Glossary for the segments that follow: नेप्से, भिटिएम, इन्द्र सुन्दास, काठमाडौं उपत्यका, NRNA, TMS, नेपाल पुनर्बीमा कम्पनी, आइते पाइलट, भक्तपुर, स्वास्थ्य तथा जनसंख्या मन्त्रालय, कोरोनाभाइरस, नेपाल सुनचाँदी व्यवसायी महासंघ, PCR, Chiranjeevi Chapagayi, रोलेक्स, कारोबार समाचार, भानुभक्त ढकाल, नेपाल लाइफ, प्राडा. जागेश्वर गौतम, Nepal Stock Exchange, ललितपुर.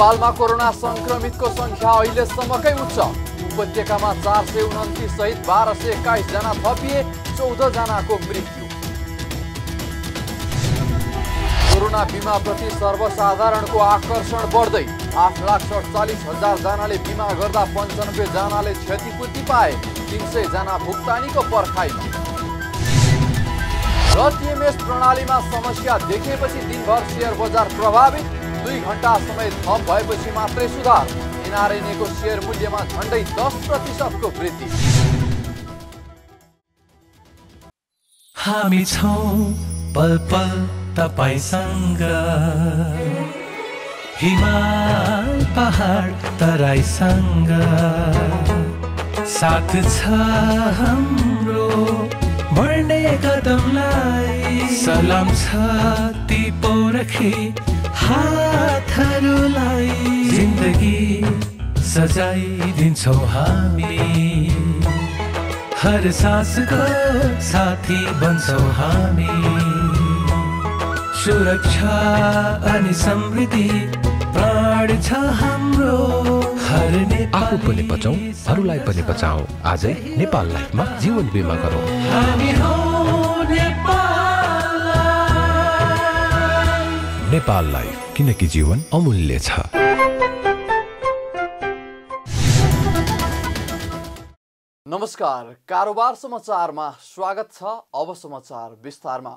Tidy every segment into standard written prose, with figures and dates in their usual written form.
नेपालमा कोरोना संक्रमितको संख्या अहिलेसम्मकै उच्च। उपत्यकामा 429 सहित 1221 जना थपिए, 14 जनाको मृत्यु। कोरोना बीमा प्रति सर्वसाधारणको आकर्षण बढ्दै 8,47,000 जनाले बीमा गर्दा 95 जनाले क्षतिपूर्ति पाए, 300 जना भुक्तानीको पर्खाइमा। टीएमएस प्रणालीमा समस्या देखेपछि दिनभर शेयर बजार प्रभावित, 2 घण्टा समय थप भएपछि मात्रै सुधार। एनआरएनए को शेयर मूल्यमा झण्डै 10% को वृद्धि। हामी छौ पल पल तपाईसँग, हिमाल पहाड तराईसँग, साथ छ हाम्रो बढ्ने कदमलाई। सलाम छ ती पोरखी हातहरूलाई, जिन्दगी सजाइदिन्छौँ हामी, हर सासको साथी बन्छौँ हामी। सुरक्षा अनि समृद्धि प्राण छ हाम्रो, हर आफू पनि बचाऊ अरूलाई पनि बचाऊ। आजै नेपाल लाइफमा जीवन बीमा गरौँ। नेपाल लाइफ, किनकि जीवन अमूल्य छ। नमस्कार, कारोबार समाचारमा स्वागत छ। अब समाचार विस्तारमा।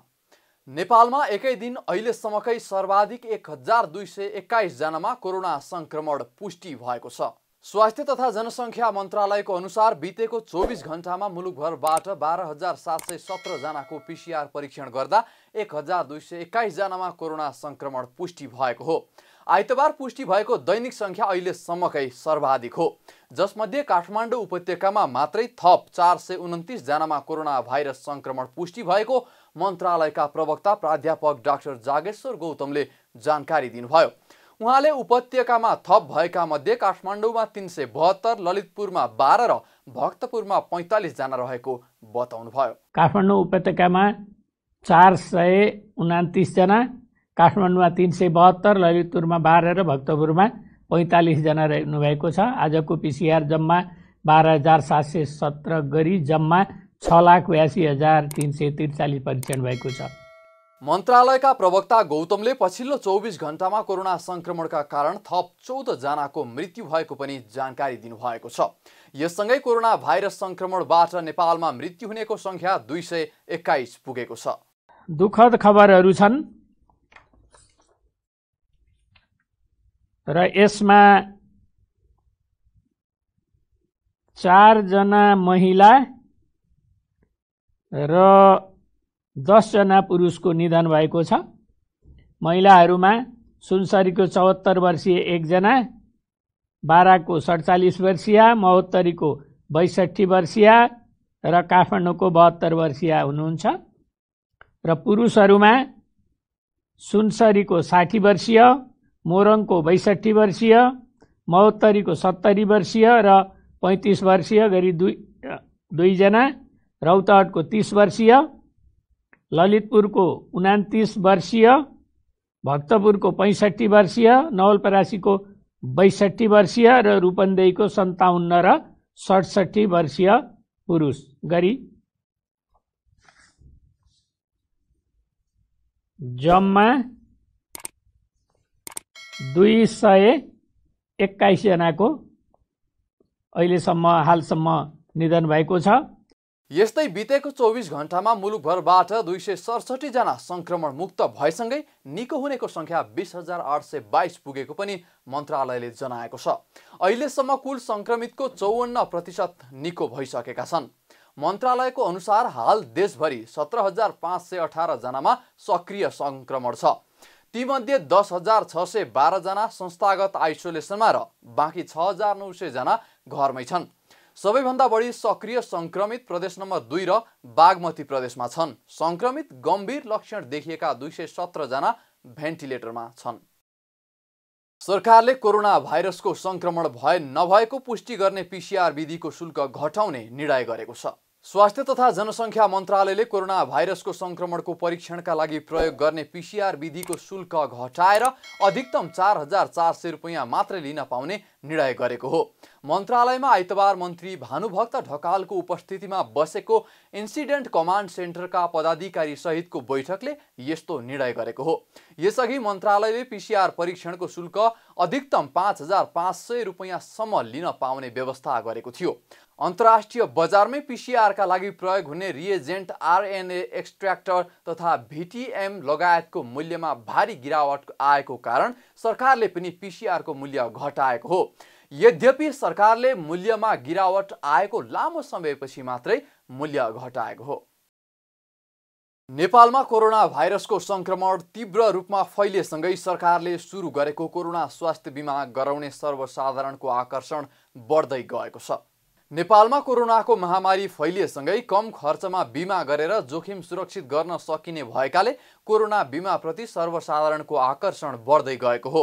नेपालमा एकै दिन अहिलेसम्मकै सर्वाधिक 1,221 जनामा कोरोना संक्रमण पुष्टि भएको छ। स्वास्थ्य तथा जनसंख्या मन्त्रालयको अनुसार बितेको 24 घण्टामा मुलुकभरबाट 12,717 जनाको PCR परीक्षण गर्दा 1,221 जनामा कोरोना संक्रमण पुष्टि भएको हो। आइतबार पुष्टि भएको दैनिक संख्या अहिलेसम्मकै सर्वाधिक हो, जसमध्ये काठमाडौं उपत्यकामा मात्रै थप 429 जनामा कोरोना भाइरस संक्रमण पुष्टि भएको मन्त्रालयका प्रवक्ता प्राध्यापक डाक्टर जागेश्वर गौतमले जानकारी दिनुभयो। उहाँले उपत्यकामा थप भएका मध्ये काठमाडौँमा 372, ललितपुरमा 12 र भक्तपुरमा 45 जना रहेको बताउनुभयो। काठमाडौँ उपत्यकामा 429 जना, काठमाडौँमा 372, ललितपुरमा 12 र भक्तपुरमा 45 जना रहनु भएको छ। आजको PCR जम्मा 12,717 गरी जम्मा 6,82,343 परीक्षण भएको छ। मन्त्रालयका प्रवक्ता गौतमले पछिल्लो 24 घण्टामा कोरोना संक्रमणका कारण थप 14 जनाको मृत्यु भएको पनि जानकारी दिनुभएको छ। यससँगै कोरोना भाइरस संक्रमणबाट नेपालमा मृत्यु हुनेको संख्या 221 पुगेको छ। दुखद खबरहरू छन् र यसमा 4 जना महिला र 10 जना पुरुषको निधन भएको छ। महिलाहरूमा सुनसरीको 74 वर्षीय 1 जना, बाराको 47 वर्षीय, महोत्तरीको 62 वर्षीय र काठमाडौँको 72 वर्षीय हुनुहुन्छ। र पुरुषहरूमा सुनसरीको 60 वर्षीय, मोरङको 62 वर्षीय, महोत्तरीको 70 वर्षीय र 35 वर्षीय गरी 2 जना, रौतहटको 30 वर्षीय, ललितपुरको 29 वर्षीय, भक्तपुरको 65 वर्षीय, नवलपरासीको 62 वर्षीय र रूपन्देहीको 57 र 67 वर्षीय पुरुष गरी जम्मा 221 जनाको हालसम्म निधन भएको छ। यस्तै बितेको 24 घण्टामा मुलुकभरबाट 267 जना संक्रमण मुक्त भएसँगै निको हुनेको संख्या 20,822 पुगेको पनि मन्त्रालयले जनाएको छ। अहिलेसम्म कुल संक्रमितको 54% निको भइसकेका छन्। मन्त्रालयको अनुसार हाल देशभरि 17,518 जनामा सक्रिय संक्रमण छ। तीमध्ये 10,612 जना संस्थागत आइसोलेसनमा र बाँकी 6,900 जना घरमै छन्। सबैभन्दा बढी सक्रिय संक्रमित प्रदेश नम्बर 2 र बागमती प्रदेशमा छन्। संक्रमित गम्भीर लक्षण देखिएका 217 जना भेन्टिलेटरमा छन्। सरकारले कोरोना भाइरसको संक्रमण भए नभएको पुष्टि गर्ने PCR विधिको शुल्क घटाउने निर्णय गरेको छ। स्वास्थ्य तथा जनसंख्या मन्त्रालयले कोरोनाभाइरसको संक्रमणको परीक्षणका लागि प्रयोग गर्ने पीसीआर विधिको शुल्क घटाएर अधिकतम 4,400 रुपैयाँ मात्रै लिन पाउने निर्णय गरेको हो। मन्त्रालयमा आइतबार मन्त्री भानुभक्त ढकालको उपस्थितिमा बसेको इन्सिडेन्ट कमाण्ड सेन्टरका पदाधिकारी सहितको बैठकले यस्तो निर्णय गरेको हो। यसअघि मन्त्रालयले पीसीआर परीक्षणको शुल्क अधिकतम 5,500 रुपैयाँसम्म लिन पाउने व्यवस्था गरेको थियो। अन्तर्राष्ट्रिय बजारमै पीसीआरका लागि प्रयोग हुने रिएजेन्ट, आरएनए एक्सट्र्याक्टर तथा भिटिएम लगायतको मूल्यमा भारी गिरावट आएको कारण सरकारले पनि पीसीआरको मूल्य घटाएको हो। यद्यपि सरकारले मूल्यमा गिरावट आएको लामो समयपछि मात्रै मूल्य घटाएको हो। नेपालमा कोरोना भाइरसको संक्रमण तीव्र रूपमा फैलेसँगै सरकारले सुरु गरेको कोरोना स्वास्थ्य बीमा गराउने सर्वसाधारणको आकर्षण बढ्दै गएको छ। नेपालमा कोरोनाको महामारी फैलिएसँगै कम खर्चमा बीमा गरेर जोखिम सुरक्षित गर्न सकिने भएकाले कोरोना बीमाप्रति सर्वसाधारणको आकर्षण बढ्दै गएको हो।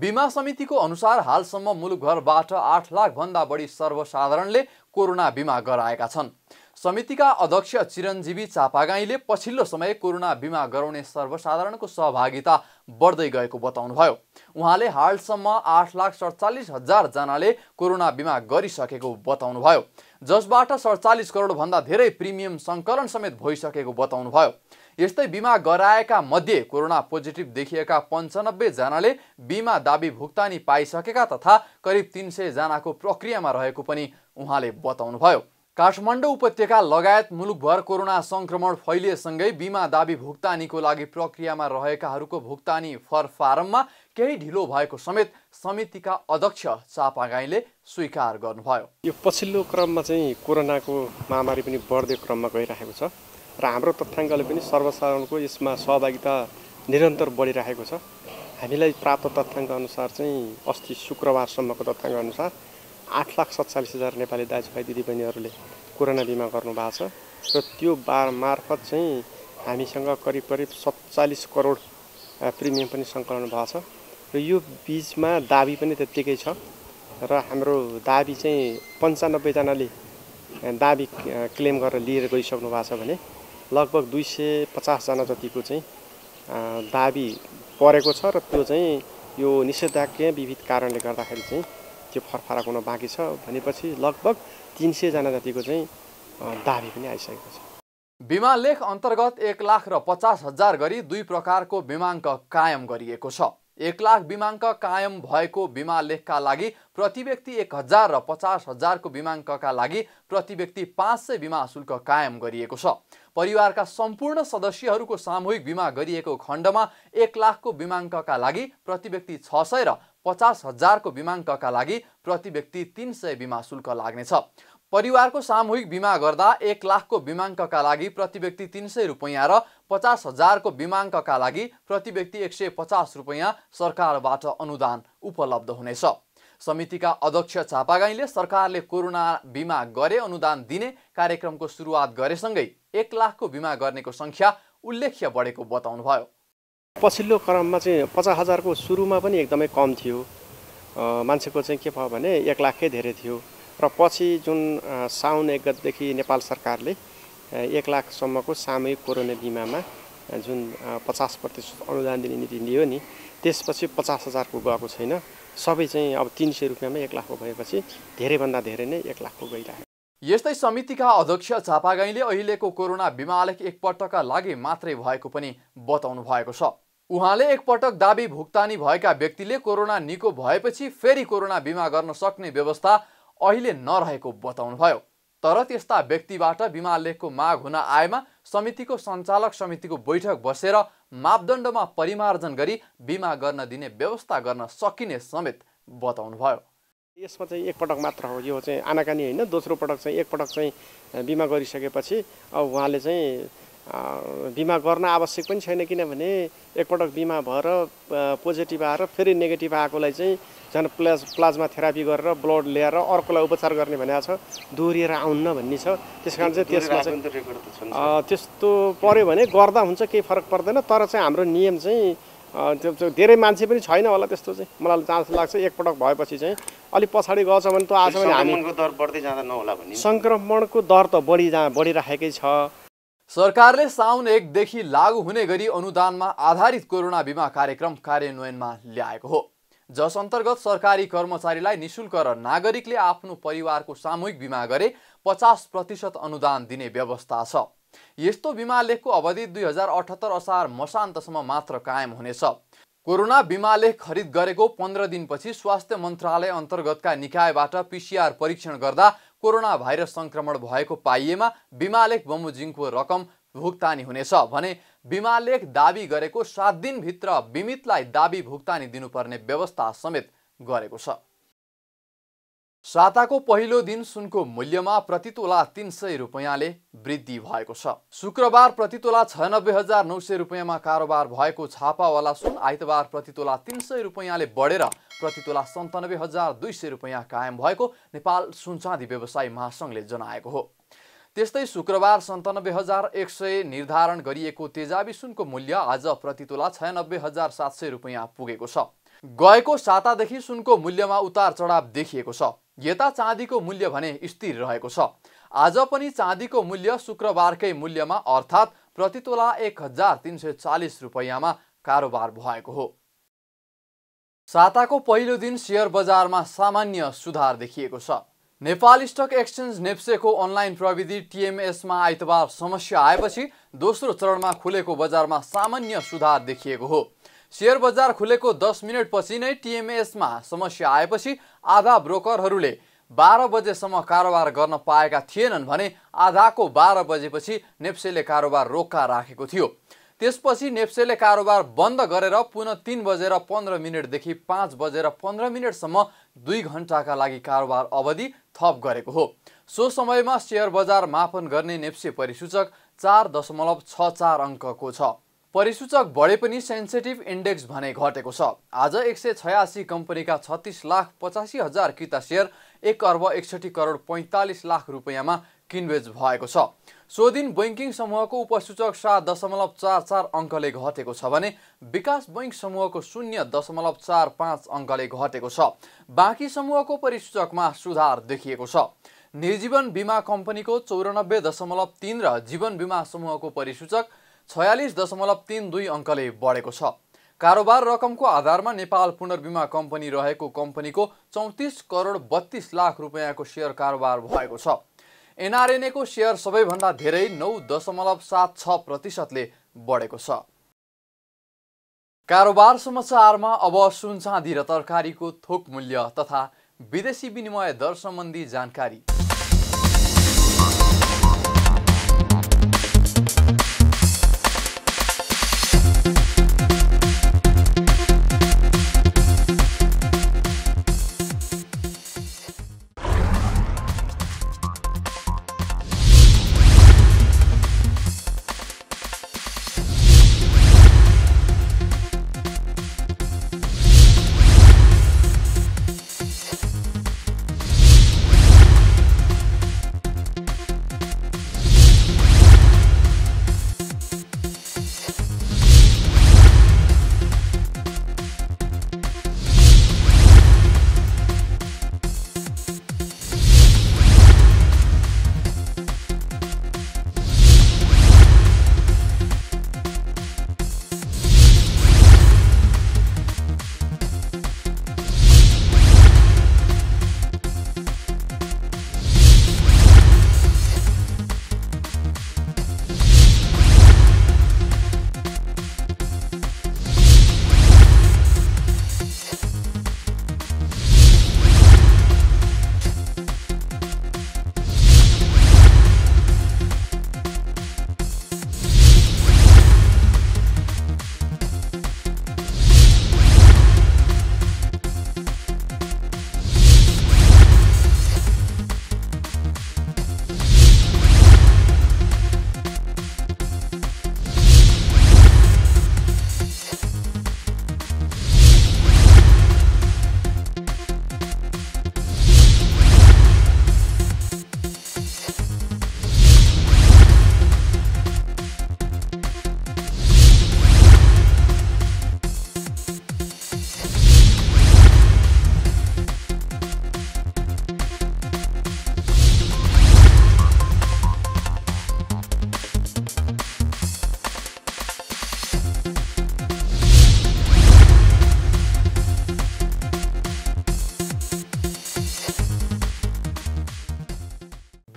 बीमा समितिको अनुसार हालसम्म मुलुकभरबाट 8 लाख भन्दा बढी सर्वसाधारणले कोरोना बीमा गराएका छन्। समितिका अध्यक्ष चिरञ्जीवी चापागाईले पछिल्लो समय कोरोना बीमा गराउने सर्वसाधारणको सहभागिता बढ्दै गएको बताउनुभयो। उहाँले हालसम्म 8,47,000 जनाले कोरोना बीमा गरिसकेको बताउनुभयो, जसबाट 47 करोड भन्दा धेरै प्रिमियम संकलन समेत भइसकेको बताउनुभयो। यस्तै बीमा गराएका मध्ये कोरोना पोजिटिभ देखिएका 95 जनाले बीमा दाबी भुक्तानी पाइसकेका तथा करिब 300 जनाको प्रक्रियामा रहेको पनि उहाँले बताउनुभयो। काठमाडौं उपत्यका लगायत मुलुकभर कोरोना संक्रमण फैलिएसँगै बीमा दाबी भुक्तानीको लागि प्रक्रियामा रहेकाहरूको भुक्तानी फरफारममा केही ढिलो भएको समेत समितिका अध्यक्ष चापागाईले स्वीकार गर्नुभयो। यो पछिल्लो क्रममा चाहिँ कोरोनाको महामारी पनि बढ्दै क्रममा गइरहेको छ र हाम्रो तथ्याङ्कले पनि सर्वसाधारणको यसमा सहभागिता निरन्तर बढिरहेको छ। हामीलाई प्राप्त तथ्याङ्क अनुसार चाहिँ अस्ति शुक्रबारसम्मको तथ्याङ्क अनुसार 8,47,000 नेपाली दाजुभाइ दिदीबहिनीहरूले कोरोना बिमा गर्नुभएको छ र त्यो मार्फत चाहिँ हामीसँग करिब 47 करोड प्रिमियम पनि सङ्कलन भएको छ र यो बिचमा दाबी पनि त्यत्तिकै छ र हाम्रो दाबी चाहिँ 95 जनाले दाबी क्लेम गरेर लिएर गइसक्नु भएको छ भने लगभग 250 जना जतिको चाहिँ दाबी परेको छ र त्यो चाहिँ यो निषेधाज्ञा विविध कारणले गर्दाखेरि चाहिँ त्यो फरफराक हुन बाँकी छ। भनेपछि लगभग 300 जना जतिको चाहिँ दाबी पनि आइसकेको छ। बीमा लेख अन्तर्गत 1,50,000 गरी 2 प्रकारको बीमाङ्क कायम गरिएको छ। 1 लाख बीमाङ्क कायम भएको बीमा लेखका लागि प्रति व्यक्ति 1,000 र 50,000को बीमाङ्कका लागि प्रति व्यक्ति 500 बीमा शुल्क कायम गरिएको छ। परिवारका सम्पूर्ण सदस्यहरूको सामूहिक बीमा गरिएको खण्डमा 1 लाखको बीमाङ्कका लागि प्रति व्यक्ति 600 र 50,000को बीमाङ्कका लागि प्रति व्यक्ति 300 बीमा शुल्क लाग्नेछ। परिवारको सामूहिक बीमा गर्दा 1 लाखको बीमाङ्कका लागि प्रति व्यक्ति 300 रुपैयाँ र 50,000को बीमाङ्कका लागि प्रति व्यक्ति 150 रुपैयाँ सरकारबाट अनुदान उपलब्ध हुनेछ। समितिका अध्यक्ष चापागाईले सरकारले कोरोना बीमा गरे अनुदान दिने कार्यक्रमको सुरुवात गरेसँगै 1 लाखको बीमा गर्नेको सङ्ख्या उल्लेख्य बढेको बताउनुभयो। पछिल्लो क्रममा चाहिँ 50,000को सुरुमा पनि एकदमै कम थियो, मान्छेको चाहिँ के भयो भने 1 लाखकै धेरै थियो र पछि जुन साउन 1 गतेदेखि नेपाल सरकारले 1 लाखसम्मको सामूहिक कोरोना बिमामा जुन 50% अनुदान दिने नीति लियो नि, त्यसपछि 50,000को गएको छैन, सबै चाहिँ अब 300 रुपैयाँमा 1 लाखको भएपछि धेरैभन्दा धेरै नै 1 लाखको गइरहेको। यस्तै समितिका अध्यक्ष चापागाईले अहिलेको कोरोना बिमालेख एकपटकका लागि मात्रै भएको पनि बताउनु भएको छ। उहाँले एकपटक दाबी भुक्तानी भएका व्यक्तिले कोरोना निको भएपछि फेरि कोरोना बिमा गर्न सक्ने व्यवस्था अहिले नरहेको बताउनुभयो। तर त्यस्ता व्यक्तिबाट बीमा लेखको माग हुन आएमा समितिको सञ्चालक समितिको बैठक बसेर मापदण्डमा परिमार्जन गरी बीमा गर्न दिने व्यवस्था गर्न सकिने समेत बताउनुभयो। यसमा चाहिँ एकपटक मात्र हो, यो चाहिँ आनाकानी होइन। दोस्रो पटक चाहिँ एकपटक चाहिँ बिमा गरिसकेपछि अब उहाँले चाहिँ बिमा गर्न आवश्यक पनि छैन, किनभने एकपटक बिमा भएर पोजिटिभ आएर फेरि नेगेटिभ आएकोलाई चाहिँ झन् प्लाज्मा थेरापी गरेर ब्लड ल्याएर अर्कोलाई उपचार गर्ने भनेको छ, दोहोरिएर आउन्न भन्ने छ। त्यस कारण चाहिँ त्यसमा चाहिँ त्यस्तो पऱ्यो भने गर्दा हुन्छ, केही फरक पर्दैन। तर चाहिँ हाम्रो नियम चाहिँ धेरै मान्छे पनि छैन होला त्यस्तो चाहिँ मलाई चान्स लाग्छ। एक पटक भएपछि चाहिँ अलि पछाडी गएछ भने त आज पनि हामीको दर बढ्दै जाँदा नहोला भन्ने संक्रमणको दर त बढिराखेकै छ। सरकारले साउन 1 देखि लागू हुने गरी अनुदानमा आधारित कोरोना बीमा कार्यक्रम कार्यान्वयनमा ल्याएको हो, जस अन्तर्गत सरकारी कर्मचारीलाई निशुल्क र नागरिकले आफ्नो परिवारको सामूहिक बीमा गरे 50% अनुदान दिने व्यवस्था छ। यस्तो बीमा लेखको अवधि 2078 असार मसान्तसम्म मात्र कायम हुनेछ। कोरोना बीमा लेख खरिद गरेको 15 दिनपछि स्वास्थ्य मन्त्रालय अन्तर्गतका निकायबाट PCR परीक्षण गर्दा कोरोना भाइरस संक्रमण भएको पाइएमा बीमा लेख बमोजिमको रकम भुक्तानी हुनेछ भने बीमा लेख दाबी गरेको 7 दिन भित्र बीमितलाई दाबी भुक्तानी दिनुपर्ने व्यवस्था समेत गरेको छ। साताको पहिलो दिन सुनको मूल्यमा प्रतितोला 300 रुपैयाँले वृद्धि भएको छ। शुक्रबार प्रतितोला 96900 रुपैयाँमा कारोबार भएको छापावाला सुन आइतबार प्रतितोला 300 रुपैयाँले बढेर प्रतितोला 97200 रुपैयाँ कायम भएको नेपाल सुनचाँदी व्यवसायी महासंघले जनाएको हो। त्यस्तै शुक्रबार 97100 निर्धारण गरिएको तेजाबी सुनको मूल्य आज प्रतितोला 96700 रुपैयाँ पुगेको छ। गएको सातादेखि सुनको मूल्यमा उतार चढाव देखिएको छ। यता चाँदीको मूल्य भने स्थिर रहेको छ। आज पनि चाँदीको मूल्य शुक्रबारकै मूल्यमा अर्थात् प्रतितोला 1340 रुपैयाँमा कारोबार भएको हो। साताको पहिलो दिन शेयर बजारमा सामान्य सुधार देखिएको छ। नेपाल स्टक एक्सचेन्ज नेप्सेको अनलाइन प्रविधि TMS मा आइतबार समस्या आएपछि दोस्रो चरणमा खुलेको बजारमा सामान्य सुधार देखिएको हो। शेयर बजार खुलेको 10 मिनेटपछि नै TMS मा समस्या आएपछि आधा ब्रोकरहरूले 12 बजेसम्म कारोबार गर्न पाएका थिएनन् भने आधाको 12 बजेपछि नेप्सेले कारोबार रोक्का राखेको थियो। त्यसपछि नेप्सेले कारोबार बन्द गरेर पुनः 3:15 देखि 5:15 2 घण्टाका लागि कारोबार अवधि थप गरेको हो। सो समयमा शेयर बजार मापन गर्ने नेप्से परिसूचक 4.64 अङ्कको छ। परिसूचक बढे पनि सेन्सिटिभ इन्डेक्स भने घटेको छ। आज 186 कम्पनीका 36,85,000 किता शेयर 1,61,45,00,000 रुपैयाँमा किनबेच भएको छ। सो दिन बैंकिङ समूहको उपसूचक 7.44 अङ्कले घटेको छ भने विकास बैंक समूहको 0.45 अङ्कले घटेको छ। बाँकी समूहको परिसूचकमा सुधार देखिएको छ। निजीवन बीमा कम्पनीको 94.3 र जीवन बीमा समूहको परिसूचक 46.32 अङ्कले बढेको छ। कारोबार रकमको आधारमा नेपाल पुनर्बीमा कम्पनी रहेको कम्पनीको 34,32,00,000 रुपैयाँको शेयर कारोबार भएको छ। NRNA को शेयर सबैभन्दा धेरै 9.76%ले बढेको छ। कारोबार समाचारमा अब सुनचाँदी र तरकारीको थोक मूल्य तथा विदेशी विनिमय दर सम्बन्धी जानकारी।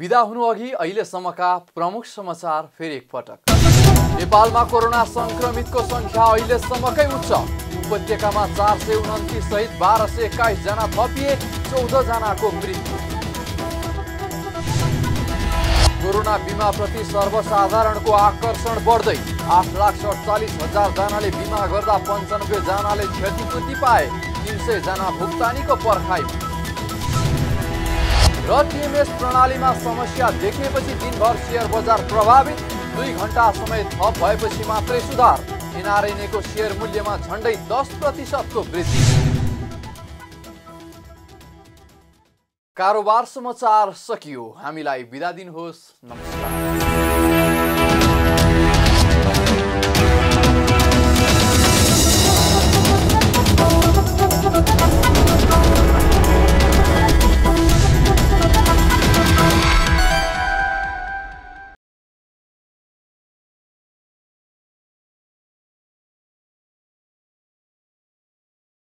बिदा हुनु अघि अहिलेसम्मका प्रमुख समाचार फेरि एकपटक। नेपालमा कोरोना संक्रमितको संख्या अहिलेसम्मकै उच्च। उपत्यकामा 429 सहित 1221 जना थपिए, 14 जनाको मृत्यु। कोरोना बीमा प्रति सर्वसाधारणको आकर्षण बढ्दै 8,47,000 जनाले बीमा गर्दा 95 जनाले क्षतिपूर्ति पाए, 300 जना भुक्तानीको पर्खाइ। र टीएमएस प्रणालीमा समस्या देखेपछि दिनभर शेयर बजार प्रभावित, 2 घण्टा समय थप भएपछि मात्रै सुधार। एनआरएनए को शेयर मूल्यमा झण्डै 10% वृद्धि। कारोबार समाचार सकियो, हामीलाई बिदा दिनुहोस्, नमस्कार।